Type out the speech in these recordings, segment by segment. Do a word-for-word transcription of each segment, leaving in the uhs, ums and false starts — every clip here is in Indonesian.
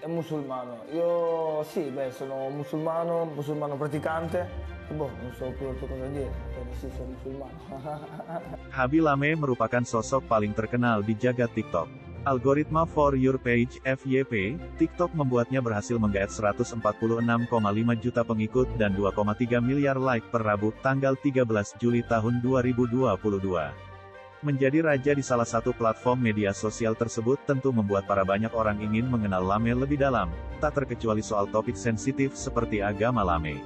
è musulmano. Io sì, beh, sono musulmano, musulmano praticante. Boh, non so più cosa dire, perché sì, sono musulmano. Khaby Lame merupakan sosok paling terkenal di jagat TikTok. Algoritma For Your Page (F Y P) TikTok membuatnya berhasil menggaet seratus empat puluh enam koma lima juta pengikut dan dua koma tiga miliar like per Rabu, tanggal tiga belas Juli tahun dua ribu dua puluh dua. Menjadi raja di salah satu platform media sosial tersebut tentu membuat para banyak orang ingin mengenal Lame lebih dalam, tak terkecuali soal topik sensitif seperti agama Lame.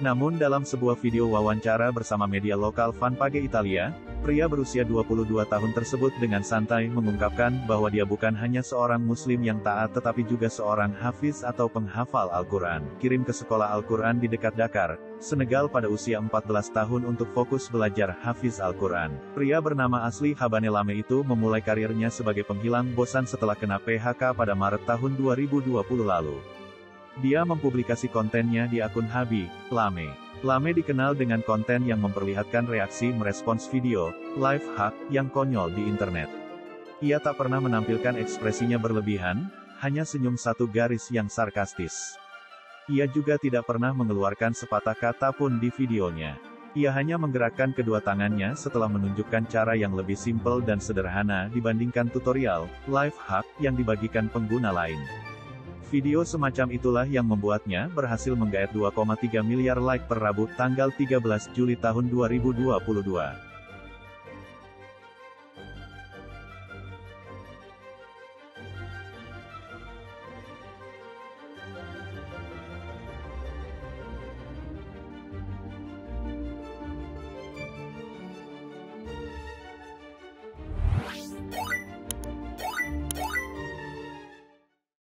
Namun dalam sebuah video wawancara bersama media lokal Fanpage Italia, pria berusia dua puluh dua tahun tersebut dengan santai mengungkapkan bahwa dia bukan hanya seorang muslim yang taat tetapi juga seorang hafiz atau penghafal Al-Quran. Kirim ke sekolah Al-Quran di dekat Dakar, Senegal pada usia empat belas tahun untuk fokus belajar hafiz Al-Quran. Pria bernama asli Khaby Lame itu memulai karirnya sebagai penghilang bosan setelah kena P H K pada Maret tahun dua ribu dua puluh lalu. Dia mempublikasi kontennya di akun Khaby Lame. Lame dikenal dengan konten yang memperlihatkan reaksi merespons video, life hack, yang konyol di internet. Ia tak pernah menampilkan ekspresinya berlebihan, hanya senyum satu garis yang sarkastis. Ia juga tidak pernah mengeluarkan sepatah kata pun di videonya. Ia hanya menggerakkan kedua tangannya setelah menunjukkan cara yang lebih simpel dan sederhana dibandingkan tutorial, life hack, yang dibagikan pengguna lain. Video semacam itulah yang membuatnya berhasil menggaet dua koma tiga miliar like per Rabu, tanggal tiga belas Juli tahun dua ribu dua puluh dua.